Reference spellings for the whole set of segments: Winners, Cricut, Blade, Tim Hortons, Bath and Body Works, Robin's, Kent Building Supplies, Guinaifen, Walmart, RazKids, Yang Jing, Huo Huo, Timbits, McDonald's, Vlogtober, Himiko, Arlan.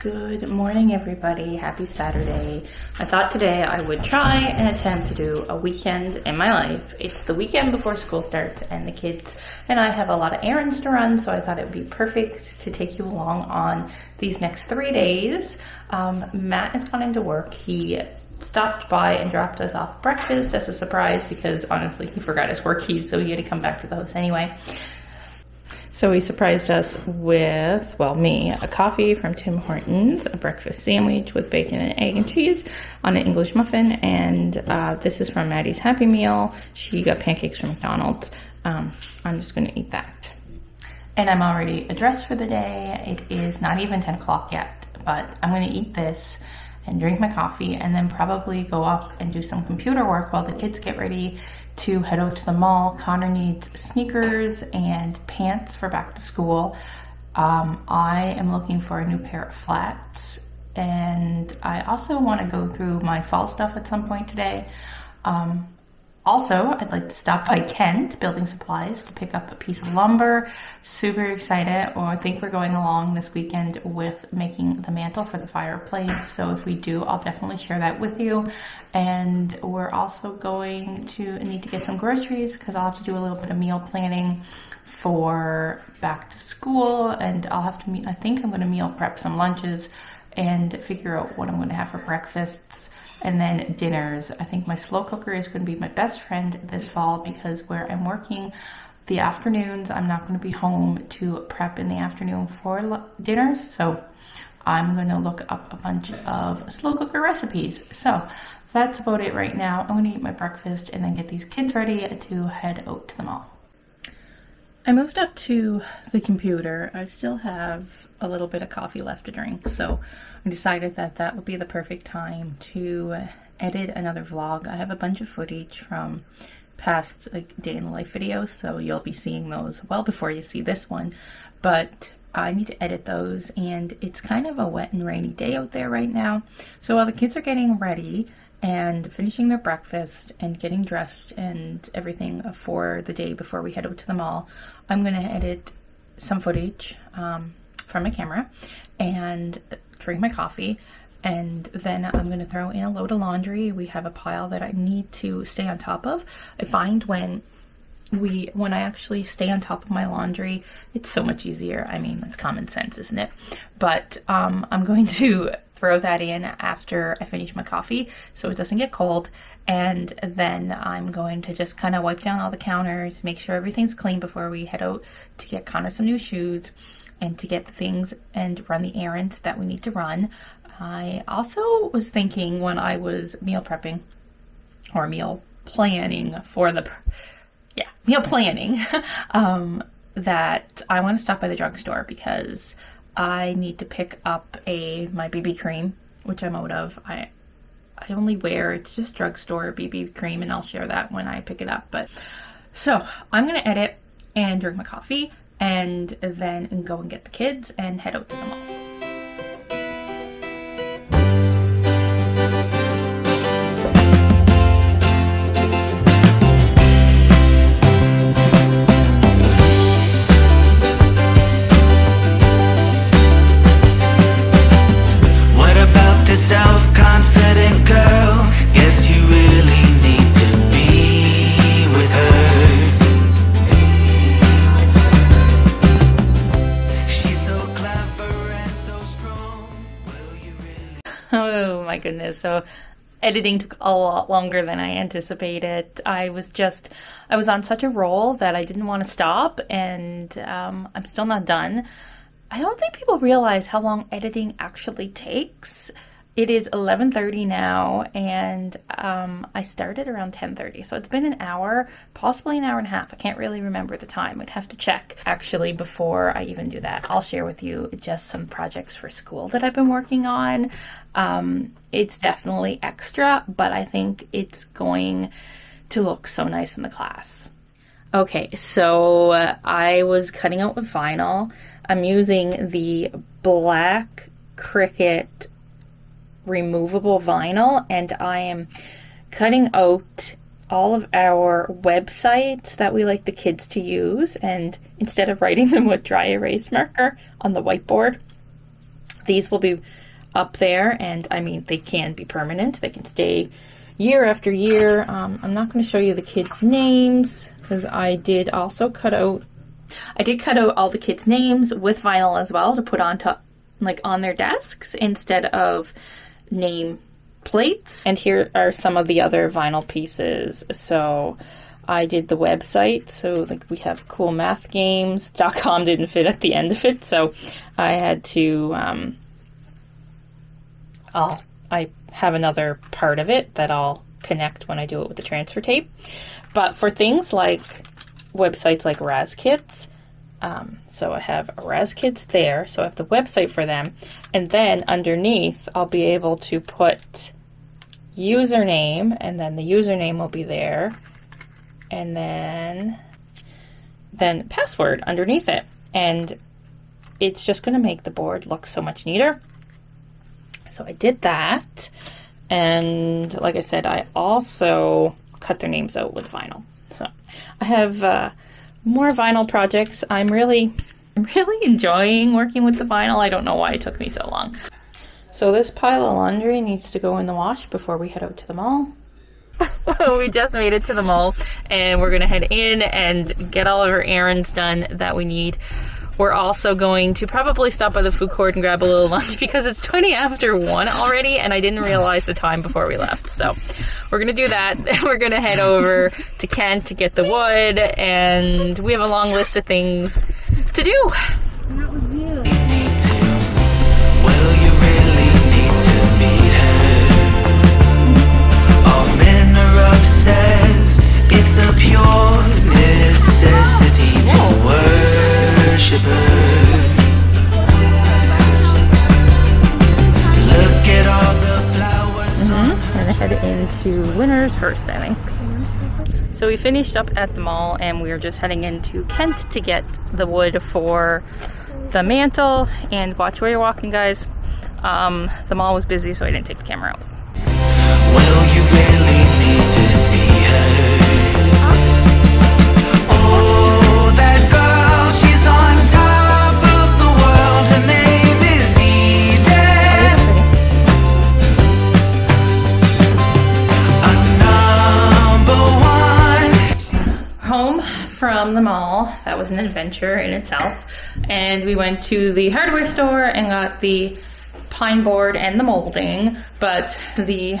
Good morning, everybody. Happy Saturday. I thought today I would try and attempt to do a weekend in my life. It's the weekend before school starts and the kids and I have a lot of errands to run, so I thought it would be perfect to take you along on these next 3 days. Matt has gone into work. He stopped by and dropped us off breakfast as a surprise because honestly, he forgot his work keys, so he had to come back to the house anyway. So he surprised us with, well, me, a coffee from Tim Hortons, a breakfast sandwich with bacon and egg and cheese on an English muffin, and this is from Maddie's Happy Meal. She got pancakes from McDonald's. I'm just gonna eat that. And I'm already dressed for the day. It is not even 10 o'clock yet, but I'm gonna eat this and drink my coffee and then probably go up and do some computer work while the kids get ready to head out to the mall. Connor needs sneakers and pants for back to school. I am looking for a new pair of flats, and I also want to go through my fall stuff at some point today. Also, I'd like to stop by Kent Building Supplies to pick up a piece of lumber. Super excited. Well, I think we're going along this weekend with making the mantle for the fireplace. So if we do, I'll definitely share that with you. And we're also going to need to get some groceries because I'll have to do a little bit of meal planning for back to school. And I'll have to I think I'm going to meal prep some lunches and figure out what I'm going to have for breakfasts. And then dinners. I think my slow cooker is going to be my best friend this fall because where I'm working the afternoons, I'm not going to be home to prep in the afternoon for dinner. So I'm going to look up a bunch of slow cooker recipes. So that's about it right now. I'm going to eat my breakfast and then get these kids ready to head out to the mall. I moved up to the computer. I still have a little bit of coffee left to drink, so I decided that that would be the perfect time to edit another vlog. I have a bunch of footage from past day in the life videos, so you'll be seeing those well before you see this one, but I need to edit those, and it's kind of a wet and rainy day out there right now. So while the kids are getting ready and finishing their breakfast and getting dressed and everything for the day before we head out to the mall, I'm gonna edit some footage from my camera and drink my coffee, and then I'm gonna throw in a load of laundry. We have a pile that I need to stay on top of. I find when I actually stay on top of my laundry, it's so much easier. I mean, that's common sense, isn't it? But I'm going to throw that in after I finish my coffee so it doesn't get cold, and then I'm going to just kind of wipe down all the counters, make sure everything's clean before we head out to get Connor some new shoes and to get the things and run the errands that we need to run. I also was thinking when I was meal prepping or meal planning for the that I want to stop by the drugstore because I need to pick up my BB cream, which I'm out of. I only wear, it's just drugstore BB cream, and I'll share that when I pick it up. But so I'm gonna edit and drink my coffee and then go and get the kids and head out to the mall. Goodness, so editing took a lot longer than I anticipated. I was on such a roll that I didn't want to stop, and I'm still not done. I don't think people realize how long editing actually takes. It is 11:30 now, and I started around 10:30, so it's been an hour, possibly an hour and a half. I can't really remember the time. I'd have to check. Actually, before I even do that, I'll share with you just some projects for school that I've been working on. It's definitely extra, but I think it's going to look so nice in the class. Okay, so I was cutting out with vinyl. I'm using the black Cricut removable vinyl, and I am cutting out all of our websites that we like the kids to use, and instead of writing them with dry erase marker on the whiteboard, These will be up there, and I mean, they can be permanent. They can stay year after year. I'm not going to show you the kids' names because I did also cut out. I did cut out all the kids' names with vinyl as well to put on top, like on their desks instead of name plates. And here are some of the other vinyl pieces. So I did the website. So like we have CoolMathGames.com didn't fit at the end of it, so I had to. I have another part of it that I'll connect when I do it with the transfer tape. But for things like websites like RazKids, so I have RazKids there, so I have the website for them, and then underneath I'll be able to put username, and then the username will be there, and then password underneath it, and it's just going to make the board look so much neater. So I did that, and like I said, I also cut their names out with vinyl. So I have more vinyl projects. I'm really enjoying working with the vinyl. I don't know why it took me so long. So this pile of laundry needs to go in the wash before we head out to the mall. We just made it to the mall, and we're gonna head in and get all of our errands done that we need. We're also going to probably stop by the food court and grab a little lunch because it's 1:20 already, and I didn't realize the time before we left. So we're going to do that. We're going to head over to Kent to get the wood, and we have a long list of things to do. That was beautiful. To Winners first, I think. So we finished up at the mall, and we are just heading into Kent to get the wood for the mantle. And watch where you're walking, guys. The mall was busy, so I didn't take the camera out. Well, you really need to see her. Oh, that girl, she's on top of the world. Her name is Eden. Home from the mall. That was an adventure in itself, and we went to the hardware store and got the pine board and the molding, but the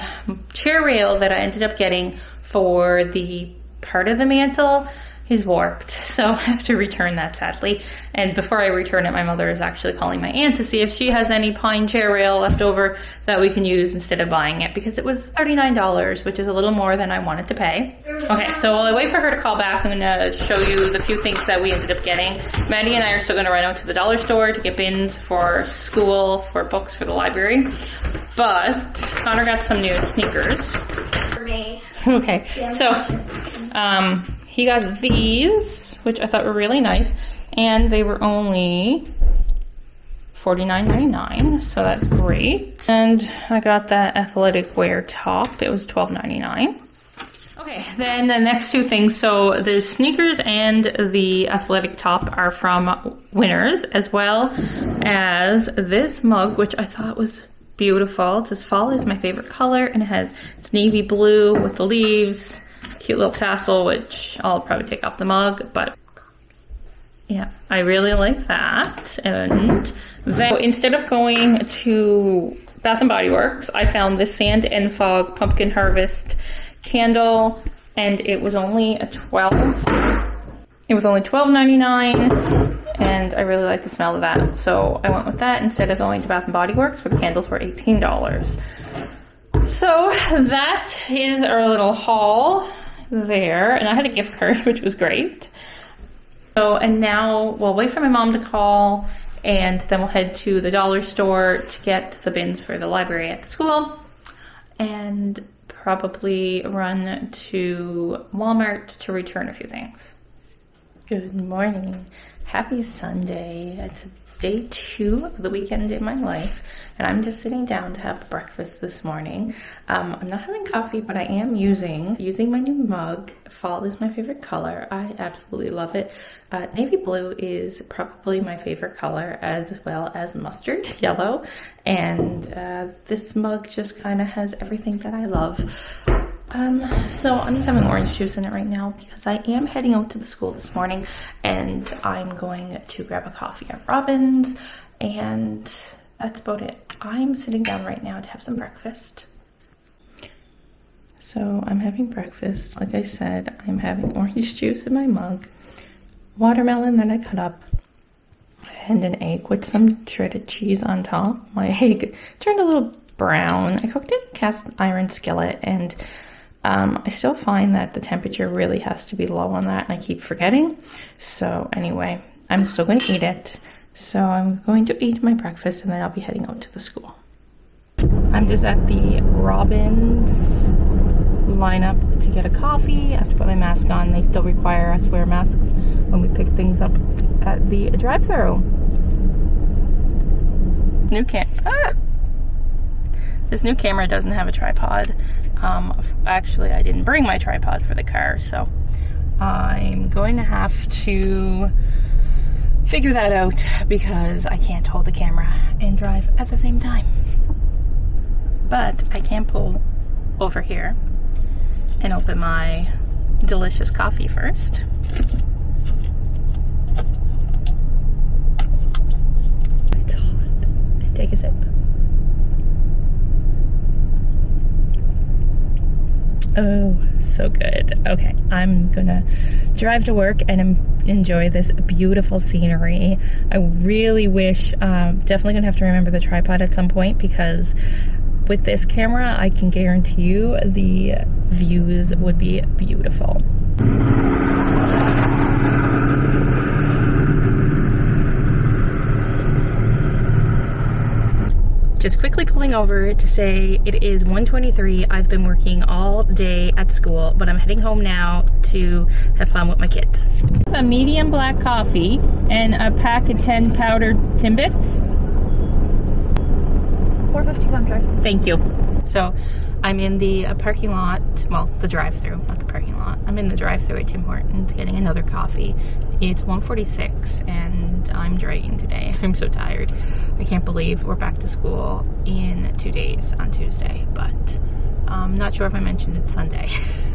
chair rail that I ended up getting for the part of the mantle is warped, so I have to return that, sadly. And before I return it, my mother is actually calling my aunt to see if she has any pine chair rail left over that we can use instead of buying it, because it was $39, which is a little more than I wanted to pay. Okay, so while I wait for her to call back, I'm gonna show you the few things that we ended up getting. Maddie and I are still gonna run out to the dollar store to get bins for school, for books, for the library. But Connor got some new sneakers. For me. Okay, so, he got these, which I thought were really nice, and they were only $49.99, so that's great. And I got that athletic wear top. It was $12.99. Okay, then the next two things. So the sneakers and the athletic top are from Winners, as well as this mug, which I thought was beautiful. It says fall is my favorite color, and it has, it's navy blue with the leaves. Cute little tassel, which I'll probably take off the mug, but yeah, I really like that. And then, so instead of going to Bath and Body Works, I found this Sand and Fog Pumpkin Harvest candle, and it was only $12.99, and I really like the smell of that, so I went with that instead of going to Bath and Body Works, where the candles were $18. So that is our little haul there, and I had a gift card, which was great. So, and now we'll wait for my mom to call, and then we'll head to the dollar store to get the bins for the library at the school, and probably run to Walmart to return a few things. Good morning. Happy Sunday. It's day 2 of the weekend in my life, and I'm just sitting down to have breakfast this morning. I'm not having coffee, but I am using my new mug. Fall is my favorite color. I absolutely love it. Navy blue is probably my favorite color, as well as mustard yellow. And this mug just kind of has everything that I love. So I'm just having orange juice in it right now because I am heading out to the school this morning, and I'm going to grab a coffee at Robin's, and that's about it. I'm sitting down right now to have some breakfast. So I'm having breakfast. Like I said, I'm having orange juice in my mug, watermelon that I cut up, and an egg with some shredded cheese on top. My egg turned a little brown. I cooked it in a cast iron skillet, and I still find that the temperature really has to be low on that, and I keep forgetting. So anyway, I'm still going to eat it. So I'm going to eat my breakfast, and then I'll be heading out to the school. I'm just at the Robin's lineup to get a coffee. I have to put my mask on. They still require us to wear masks when we pick things up at the drive-thru. This new camera doesn't have a tripod. Actually, I didn't bring my tripod for the car, so I'm going to have to figure that out because I can't hold the camera and drive at the same time. But I can pull over here and open my delicious coffee first. It's hot. And take a sip. Oh, so good. Okay, I'm gonna drive to work and enjoy this beautiful scenery. I really wish, definitely gonna have to remember the tripod at some point, because with this camera, I can guarantee you the views would be beautiful. Just quickly pulling over to say it is 1:23. I've been working all day at school, but I'm heading home now to have fun with my kids. A medium black coffee and a pack of 10 powdered Timbits. 451 drive. Thank you. So I'm in the parking lot, well, the drive-thru, not the parking lot. I'm in the drive-thru at Tim Hortons getting another coffee. It's 1:46 and I'm dragging today. I'm so tired. I can't believe we're back to school in 2 days on Tuesday, but I'm not sure if I mentioned it's Sunday.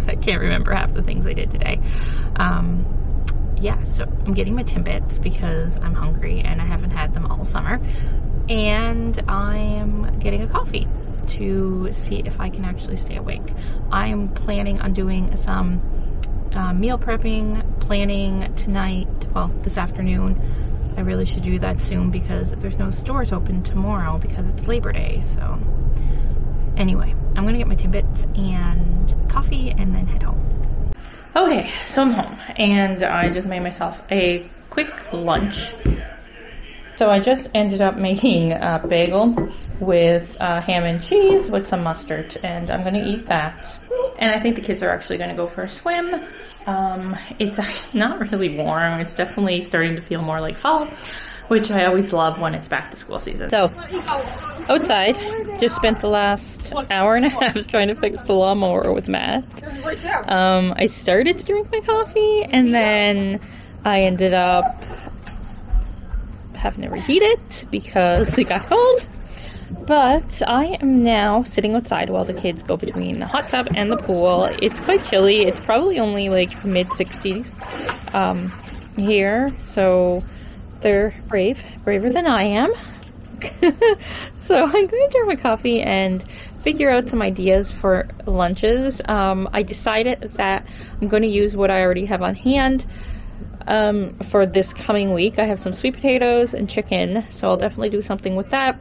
I can't remember half the things I did today. Yeah, so I'm getting my Timbits because I'm hungry and I haven't had them all summer. And I'm getting a coffee to see if I can actually stay awake. I'm planning on doing some meal prepping, planning tonight, well, this afternoon. I really should do that soon because there's no stores open tomorrow because it's Labor Day. So anyway, I'm going to get my Timbits and coffee and then head home. Okay, so I'm home and I just made myself a quick lunch. So I just ended up making a bagel with ham and cheese with some mustard, and I'm going to eat that. And I think the kids are actually going to go for a swim. It's not really warm. It's definitely starting to feel more like fall, which I always love when it's back to school season. So outside, just spent the last hour and a half trying to fix the lawnmower with Matt. I started to drink my coffee and then I ended up having to reheat it because it got cold. But I am now sitting outside while the kids go between the hot tub and the pool. It's quite chilly. It's probably only like mid-60s here, so they're braver than I am. So I'm going to drink my coffee and figure out some ideas for lunches. I decided that I'm going to use what I already have on hand. For this coming week, I have some sweet potatoes and chicken, so I'll definitely do something with that.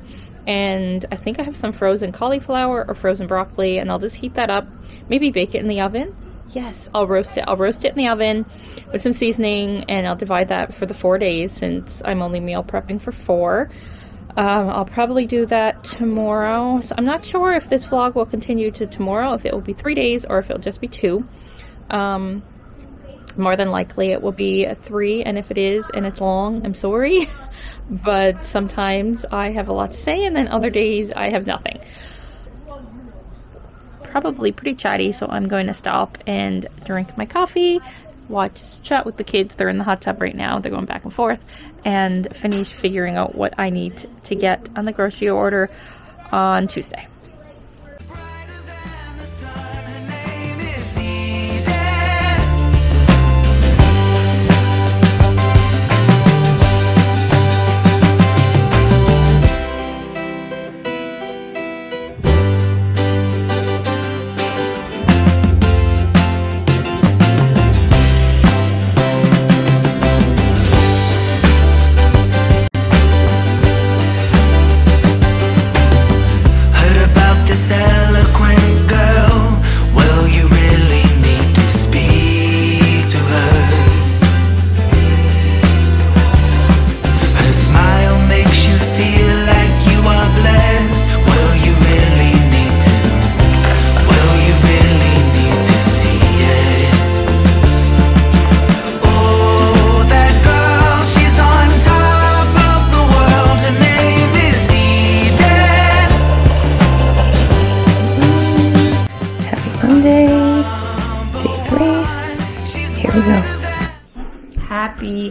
And I think I have some frozen cauliflower or frozen broccoli, and I'll just heat that up, maybe bake it in the oven. Yes, I'll roast it in the oven with some seasoning, and I'll divide that for the 4 days since I'm only meal prepping for 4. I'll probably do that tomorrow. So I'm not sure if this vlog will continue to tomorrow, if it will be 3 days or if it'll just be 2. More than likely it will be a 3, and if it is and it's long, I'm sorry. But sometimes I have a lot to say and then other days I have nothing. Probably pretty chatty, so I'm going to stop and drink my coffee, chat with the kids. They're in the hot tub right now, they're going back and forth, and finish figuring out what I need to get on the grocery order on Tuesday.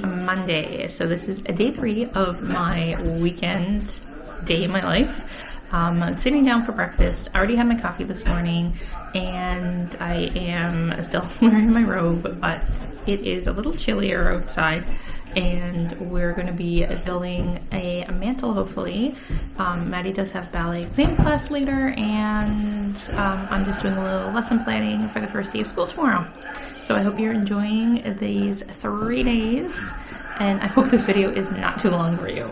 Monday. So this is a day 3 of my weekend day in my life. I'm sitting down for breakfast. I already had my coffee this morning and I am still wearing my robe, but it is a little chillier outside and we're going to be building a mantle hopefully. Maddie does have ballet exam class later and I'm just doing a little lesson planning for the first day of school tomorrow. So I hope you're enjoying these 3 days and I hope this video is not too long for you.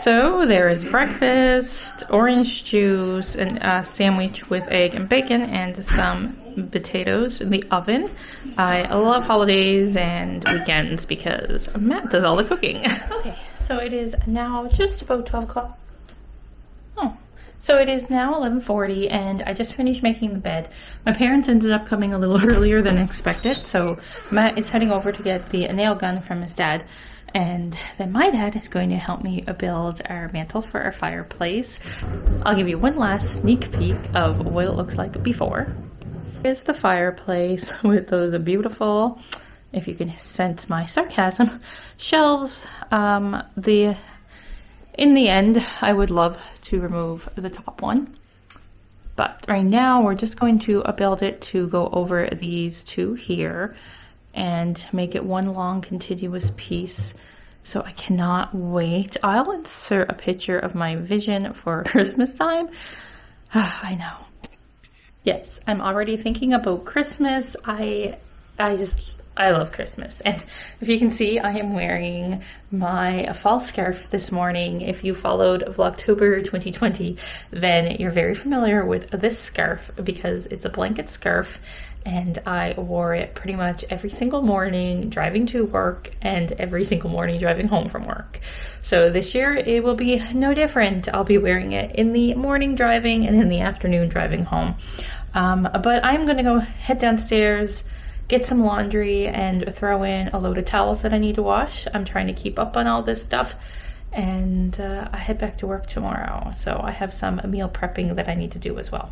So there is breakfast, orange juice, and a sandwich with egg and bacon and some potatoes in the oven. I love holidays and weekends because Matt does all the cooking. Okay, so it is now just about 12 o'clock. Oh. So it is now 11:40 and I just finished making the bed. My parents ended up coming a little earlier than expected, so Matt is heading over to get the nail gun from his dad. And then my dad is going to help me build our mantle for our fireplace. I'll give you one last sneak peek of what it looks like before. Here's the fireplace with those beautiful, if you can sense my sarcasm, shelves. In the end, I would love to remove the top one. But right now, we're just going to build it to go over these two here and make it one long contiguous piece. So I cannot wait. I'll insert a picture of my vision for Christmas time. I know. Yes, I'm already thinking about Christmas. I love Christmas. And if you can see, I am wearing my fall scarf this morning. If you followed Vlogtober 2020, then you're very familiar with this scarf because it's a blanket scarf and I wore it pretty much every single morning driving to work and every single morning driving home from work. So this year it will be no different. I'll be wearing it in the morning driving and in the afternoon driving home. But I'm gonna go head downstairs, get some laundry and throw in a load of towels that I need to wash. I'm trying to keep up on all this stuff and I head back to work tomorrow. So I have some meal prepping that I need to do as well.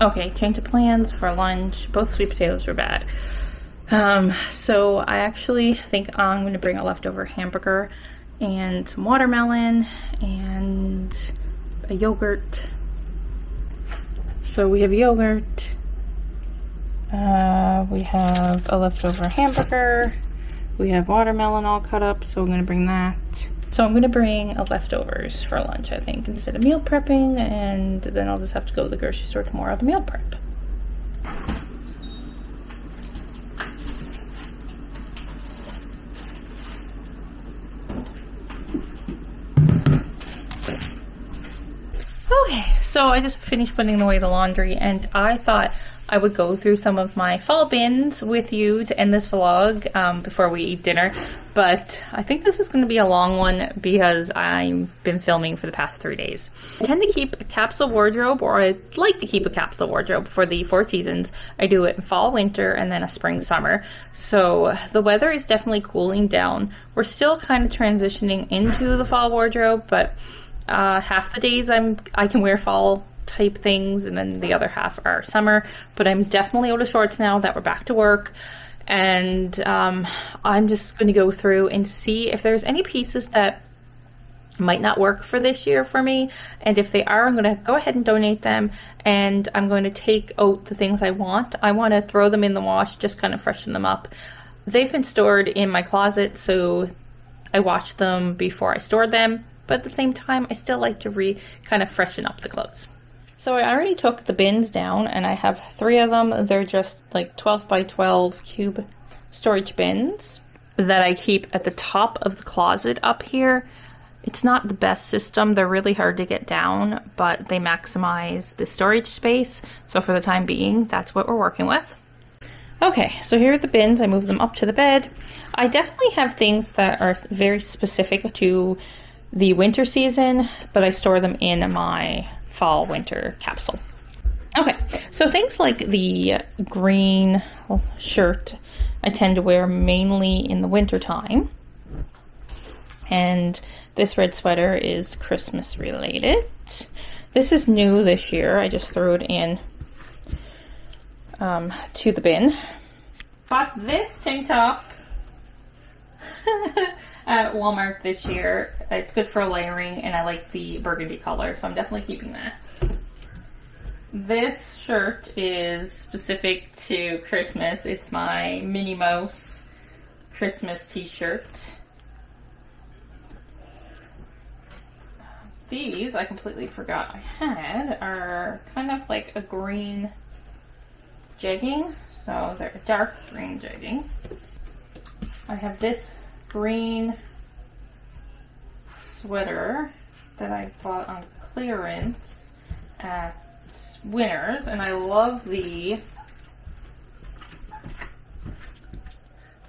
Okay, change of plans for lunch. Both sweet potatoes were bad. So I actually think I'm going to bring a leftover hamburger and some watermelon and a yogurt. So we have yogurt, we have a leftover hamburger, we have watermelon all cut up, so I'm gonna bring that. So I'm gonna bring leftovers for lunch, I think, instead of meal prepping, and then I'll just have to go to the grocery store tomorrow to meal prep. Okay, so I just finished putting away the laundry, and I thought I would go through some of my fall bins with you to end this vlog before we eat dinner, but I think this is going to be a long one because I've been filming for the past 3 days. I tend to keep a capsule wardrobe, or I like to keep a capsule wardrobe for the 4 seasons. I do it in fall, winter, and then a spring, summer. So the weather is definitely cooling down. We're still kind of transitioning into the fall wardrobe, but half the days I can wear fall type things, and then the other half are summer. But I'm definitely out of shorts now that we're back to work, and I'm just going to go through and see if there's any pieces that might not work for this year for me, and if they are, I'm going to go ahead and donate them, and I'm going to take out the things I want to throw them in the wash, just kind of freshen them up. They've been stored in my closet, so I washed them before I stored them, but at the same time I still like to kind of freshen up the clothes. So I already took the bins down, and I have 3 of them. They're just like 12 by 12 cube storage bins that I keep at the top of the closet up here. It's not the best system. They're really hard to get down, but they maximize the storage space. So for the time being, that's what we're working with. Okay, so here are the bins. I move them up to the bed. I definitely have things that are very specific to the winter season, but I store them in my fall winter capsule. Okay, so things like the green shirt I tend to wear mainly in the winter time, and this red sweater is Christmas related. This is new this year. I just threw it in to the bin. Bought this tank top at Walmart this year. It's good for layering, and I like the burgundy color, so I'm definitely keeping that. This shirt is specific to Christmas. It's my Minnie Mouse Christmas t-shirt. These, I completely forgot I had, are kind of like a green jegging, so they're a dark green jegging. I have this green sweater that I bought on clearance at Winners, and I love the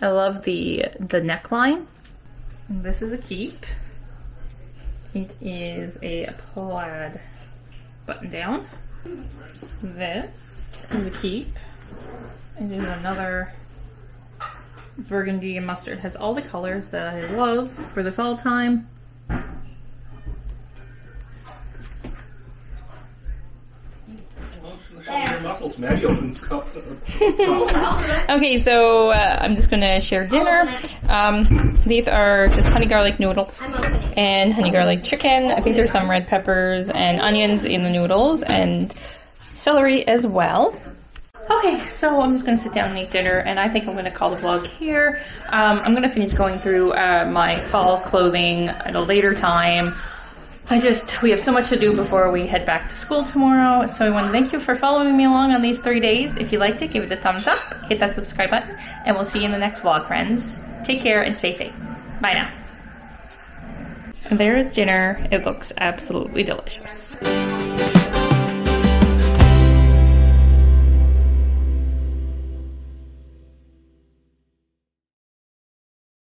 neckline. And this is a keep. It is a plaid button down. This is a keep. And there's another burgundy and mustard. It has all the colors that I love for the fall time. Okay, so I'm just gonna share dinner. These are just honey garlic noodles and honey garlic chicken. I think there's some red peppers and onions in the noodles, and celery as well. Okay, so I'm just gonna sit down and eat dinner, and I think I'm gonna call the vlog here. I'm gonna finish going through my fall clothing at a later time. We have so much to do before we head back to school tomorrow. So I want to thank you for following me along on these 3 days. If you liked it, give it a thumbs up, hit that subscribe button, and we'll see you in the next vlog, friends. Take care and stay safe. Bye now. And there is dinner. It looks absolutely delicious.